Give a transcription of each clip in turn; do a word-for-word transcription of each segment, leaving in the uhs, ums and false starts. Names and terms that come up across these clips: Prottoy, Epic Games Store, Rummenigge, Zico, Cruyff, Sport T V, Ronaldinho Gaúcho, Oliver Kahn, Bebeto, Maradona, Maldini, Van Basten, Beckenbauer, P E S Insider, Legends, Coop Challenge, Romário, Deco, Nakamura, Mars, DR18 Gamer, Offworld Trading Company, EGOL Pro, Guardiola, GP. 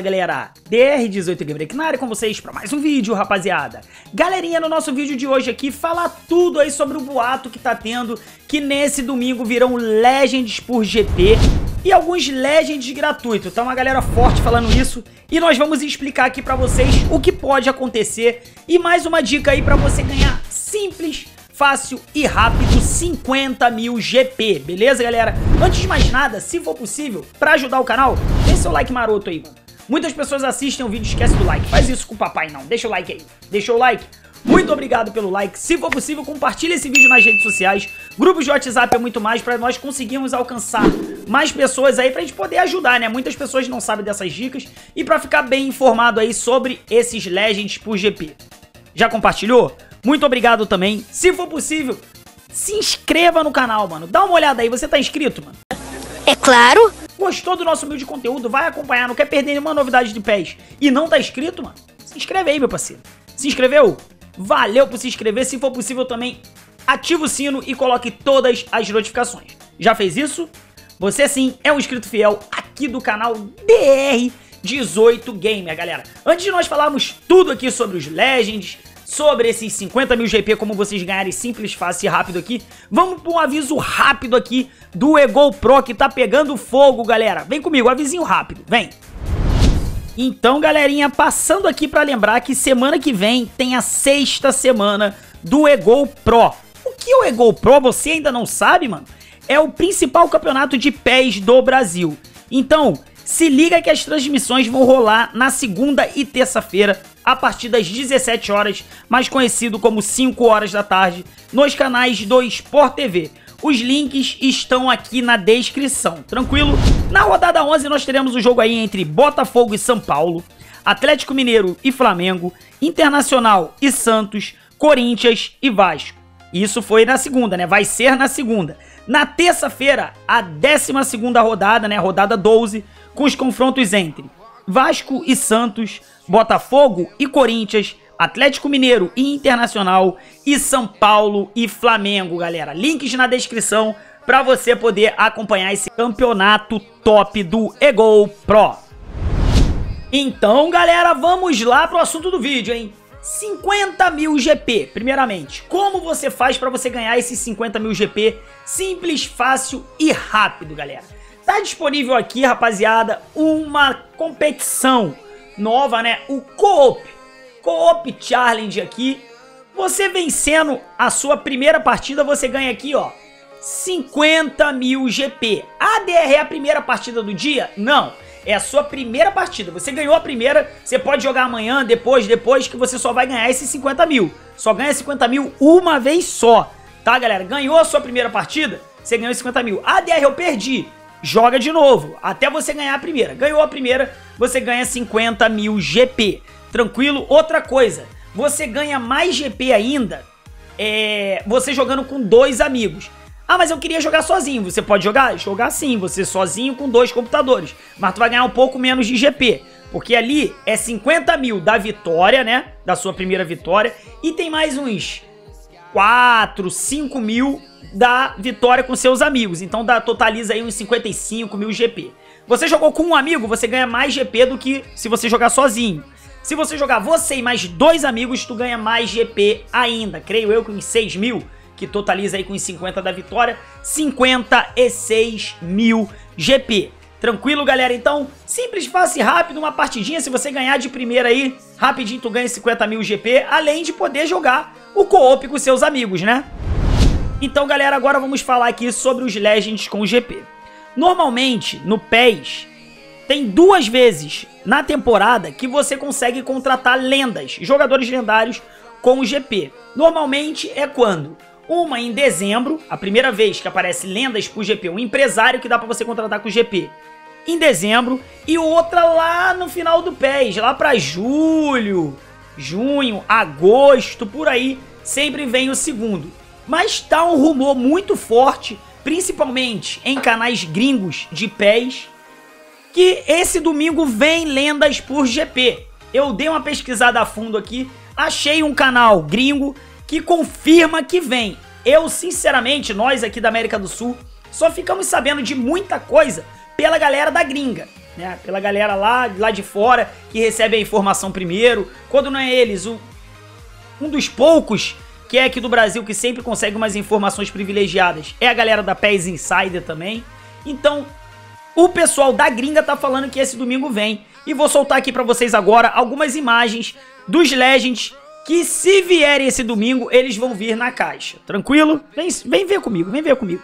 Fala galera, D R dezoito Gamer aqui na área com vocês para mais um vídeo, rapaziada. Galerinha, no nosso vídeo de hoje aqui fala tudo aí sobre o boato que tá tendo que nesse domingo virão Legends por G T e alguns Legends gratuitos. Tá uma galera forte falando isso e nós vamos explicar aqui para vocês o que pode acontecer e mais uma dica aí para você ganhar simples, fácil e rápido cinquenta mil G P, beleza galera? Antes de mais nada, se for possível, pra ajudar o canal, deixa seu like maroto aí, mano. Muitas pessoas assistem o vídeo e esquecem do like, faz isso com o papai não, deixa o like aí, deixa o like. Muito obrigado pelo like, se for possível, compartilha esse vídeo nas redes sociais, grupos de WhatsApp é muito mais pra nós conseguirmos alcançar mais pessoas aí pra gente poder ajudar, né? Muitas pessoas não sabem dessas dicas e pra ficar bem informado aí sobre esses Legends por G P. Já compartilhou? Muito obrigado também. Se for possível, se inscreva no canal, mano. Dá uma olhada aí. Você tá inscrito, mano? É claro. Gostou do nosso vídeo de conteúdo? Vai acompanhar. Não quer perder nenhuma novidade de P E S. E não tá inscrito, mano? Se inscreve aí, meu parceiro. Se inscreveu? Valeu por se inscrever. Se for possível também, ativa o sino e coloque todas as notificações. Já fez isso? Você sim é um inscrito fiel aqui do canal D R dezoito Gamer, galera. Antes de nós falarmos tudo aqui sobre os Legends, sobre esses cinquenta mil G P, como vocês ganharem simples, fácil e rápido aqui, vamos para um aviso rápido aqui do EGOL Pro que tá pegando fogo, galera. Vem comigo, avisinho rápido, vem. Então, galerinha, passando aqui para lembrar que semana que vem tem a sexta semana do EGOL Pro. O que é o EGOL Pro? Você ainda não sabe, mano? É o principal campeonato de P E S do Brasil. Então, se liga que as transmissões vão rolar na segunda e terça-feira, a partir das dezessete horas, mais conhecido como cinco horas da tarde, nos canais do Sport T V. Os links estão aqui na descrição, tranquilo? Na rodada onze nós teremos o jogo aí entre Botafogo e São Paulo, Atlético Mineiro e Flamengo, Internacional e Santos, Corinthians e Vasco. Isso foi na segunda, né? Vai ser na segunda. Na terça-feira, a décima segunda rodada, né? Rodada doze, com os confrontos entre Vasco e Santos, Botafogo e Corinthians, Atlético Mineiro e Internacional e São Paulo e Flamengo, galera. Links na descrição para você poder acompanhar esse campeonato top do EGOL Pro. Então, galera, vamos lá pro assunto do vídeo, hein? cinquenta mil G P, primeiramente. Como você faz para você ganhar esses cinquenta mil G P? Simples, fácil e rápido, galera. Tá disponível aqui, rapaziada, uma competição nova, né? O Co-op. Co-op Challenge aqui. Você vencendo a sua primeira partida, você ganha aqui, ó, cinquenta mil G P. A D R é a primeira partida do dia? Não. É a sua primeira partida. Você ganhou a primeira, você pode jogar amanhã, depois, depois, que você só vai ganhar esses cinquenta mil. Só ganha cinquenta mil uma vez só. Tá, galera? Ganhou a sua primeira partida, você ganhou cinquenta mil. A D R eu perdi. Joga de novo, até você ganhar a primeira. Ganhou a primeira, você ganha cinquenta mil G P. Tranquilo? Outra coisa, você ganha mais G P ainda, é, você jogando com dois amigos. Ah, mas eu queria jogar sozinho. Você pode jogar? Jogar sim, você sozinho com dois computadores. Mas tu vai ganhar um pouco menos de G P, porque ali é cinquenta mil da vitória, né? Da sua primeira vitória. E tem mais uns quatro, cinco mil da vitória com seus amigos. Então dá, totaliza aí uns cinquenta e cinco mil G P. Você jogou com um amigo, você ganha mais G P do que se você jogar sozinho. Se você jogar você e mais dois amigos, tu ganha mais G P ainda. Creio eu que uns seis mil, que totaliza aí com os cinquenta da vitória, cinquenta e seis mil G P. Tranquilo, galera? Então, simples, fácil e rápido, uma partidinha. Se você ganhar de primeira aí, rapidinho tu ganha cinquenta mil G P, além de poder jogar o co-op com seus amigos, né? Então, galera, agora vamos falar aqui sobre os Legends com G P. Normalmente, no P E S, tem duas vezes na temporada que você consegue contratar lendas, jogadores lendários com G P. Normalmente é quando? Uma em dezembro, a primeira vez que aparece lendas pro G P, um empresário que dá pra você contratar com G P em dezembro, e outra lá no final do P E S, lá pra julho, junho, agosto, por aí, sempre vem o segundo. Mas tá um rumor muito forte, principalmente em canais gringos de P E S, que esse domingo vem lendas por G P. Eu dei uma pesquisada a fundo aqui, achei um canal gringo que confirma que vem. Eu, sinceramente, nós aqui da América do Sul só ficamos sabendo de muita coisa pela galera da gringa. né? Pela galera lá, lá de fora que recebe a informação primeiro. Quando não é eles, o, um dos poucos que é aqui do Brasil que sempre consegue umas informações privilegiadas é a galera da P E S Insider também. Então, o pessoal da gringa tá falando que esse domingo vem. E vou soltar aqui pra vocês agora algumas imagens dos Legends que, se vierem esse domingo, eles vão vir na caixa. Tranquilo? Vem, vem ver comigo, vem ver comigo.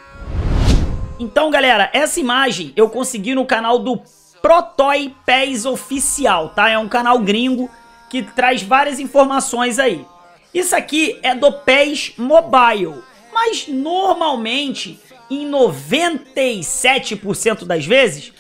Então, galera, essa imagem eu consegui no canal do Prottoy P E S Oficial, tá? É um canal gringo que traz várias informações aí. Isso aqui é do P E S Mobile, mas normalmente, em noventa e sete por cento das vezes,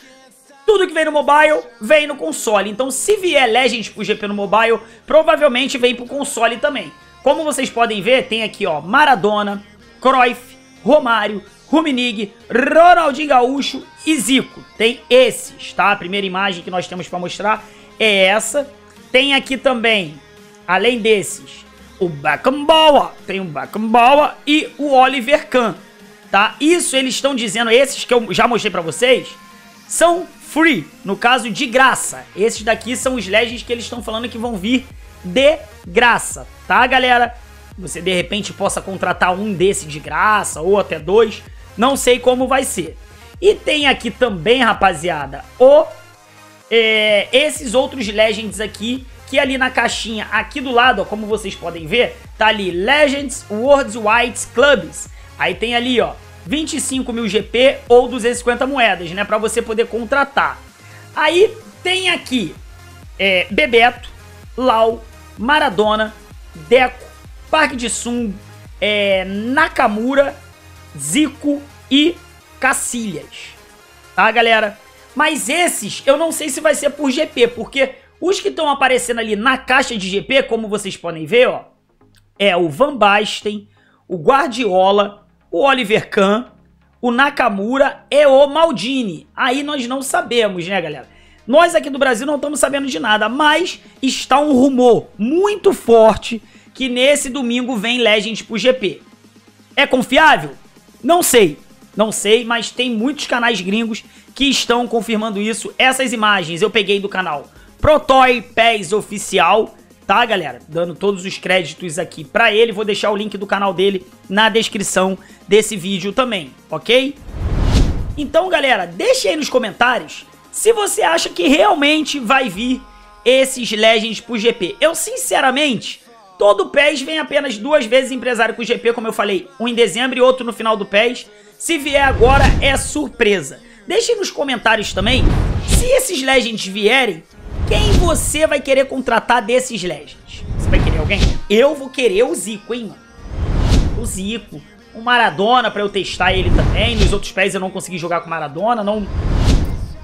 tudo que vem no mobile vem no console. Então, se vier Legends pro G P no mobile, provavelmente vem pro console também. Como vocês podem ver, tem aqui, ó, Maradona, Cruyff, Romário, Rummenigge, Ronaldinho Gaúcho e Zico. Tem esses, tá? A primeira imagem que nós temos para mostrar é essa. Tem aqui também, além desses, o Beckenbauer. Tem o Beckenbauer e o Oliver Kahn, tá? Isso eles estão dizendo, esses que eu já mostrei para vocês, são free, no caso de graça. Esses daqui são os Legends que eles estão falando que vão vir de graça, tá, galera? Você de repente possa contratar um desse de graça ou até dois, não sei como vai ser. E tem aqui também, rapaziada, o, é, esses outros Legends aqui, que ali na caixinha, aqui do lado, ó, como vocês podem ver, tá ali Legends Worldwide Clubs. Aí tem ali, ó, vinte e cinco mil G P ou duzentas e cinquenta moedas, né, pra você poder contratar. Aí tem aqui é, Bebeto, Lau, Maradona, Deco, Parque de Sung, é, Nakamura, Zico e Cacilhas, tá, galera? Mas esses eu não sei se vai ser por G P, porque os que estão aparecendo ali na caixa de G P, como vocês podem ver, ó, é o Van Basten, o Guardiola, o Oliver Kahn, o Nakamura e o Maldini. Aí nós não sabemos, né, galera? Nós aqui do Brasil não estamos sabendo de nada, mas está um rumor muito forte que nesse domingo vem Legends pro G P. É confiável? Não sei. Não sei, mas tem muitos canais gringos que estão confirmando isso. Essas imagens eu peguei do canal Prottoy P E S Oficial, tá, galera? Dando todos os créditos aqui pra ele. Vou deixar o link do canal dele na descrição desse vídeo também, ok? Então, galera, deixa aí nos comentários se você acha que realmente vai vir esses Legends pro G P. Eu, sinceramente... Todo P E S vem apenas duas vezes empresário com o G P, como eu falei. Um em dezembro e outro no final do P E S. Se vier agora, é surpresa. Deixem nos comentários também, se esses Legends vierem, quem você vai querer contratar desses Legends? Você vai querer alguém? Eu vou querer o Zico, hein, mano? O Zico. O Maradona, pra eu testar ele também. Nos outros P E S eu não consegui jogar com o Maradona. Não...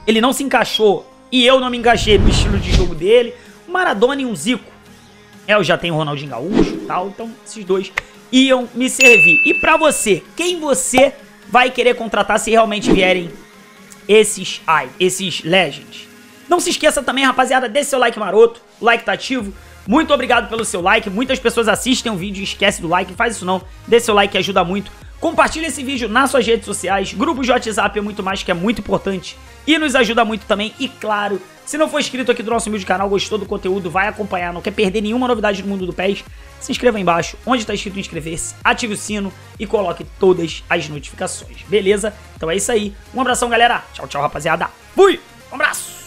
Ele não se encaixou. E eu não me encaixei no estilo de jogo dele. O Maradona e o Zico. Eu já tenho o Ronaldinho Gaúcho e tal, então esses dois iam me servir. E pra você, quem você vai querer contratar se realmente vierem esses, ai, esses Legends? Não se esqueça também, rapaziada, desse seu like maroto, o like tá ativo. Muito obrigado pelo seu like, muitas pessoas assistem o vídeo e esquecem do like, faz isso não, dê seu like que ajuda muito. Compartilhe esse vídeo nas suas redes sociais, grupos de WhatsApp e muito mais, que é muito importante e nos ajuda muito também. E claro, se não for inscrito aqui do nosso humilde canal, gostou do conteúdo, vai acompanhar, não quer perder nenhuma novidade do mundo do P E S, se inscreva aí embaixo, onde está escrito inscrever-se, ative o sino e coloque todas as notificações, beleza? Então é isso aí, um abração, galera, tchau, tchau, rapaziada, fui, um abraço!